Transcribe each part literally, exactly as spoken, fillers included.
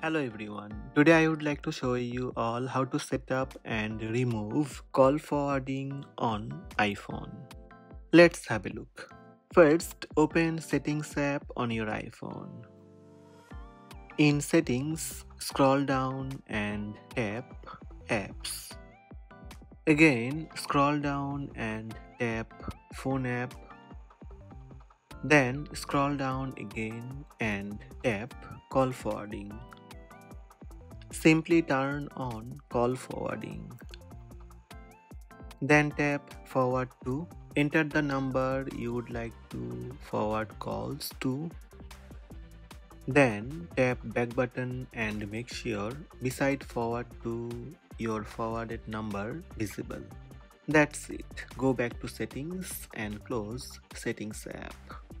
Hello everyone, today I would like to show you all how to set up and remove call forwarding on iPhone. Let's have a look. First, open Settings app on your iPhone. In Settings, scroll down and tap Apps. Again, scroll down and tap Phone app. Then scroll down again and tap Call Forwarding. Simply turn on Call Forwarding. Then tap Forward to. Enter the number you would like to forward calls to. Then tap Back button and make sure beside Forward to your forwarded number visible. That's it. Go back to Settings and close Settings app.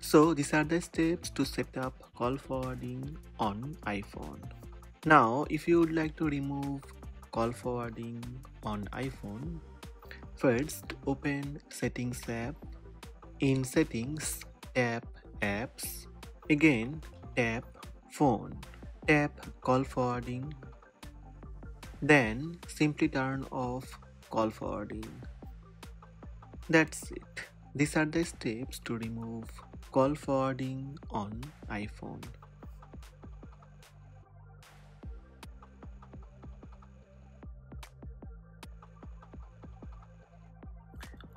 So these are the steps to set up call forwarding on iPhone. Now if you would like to remove call forwarding on iPhone, first open Settings app. In Settings, tap Apps. Again, tap Phone. Tap Call Forwarding. Then simply turn off Call Forwarding. That's it. These are the steps to remove call forwarding on iPhone.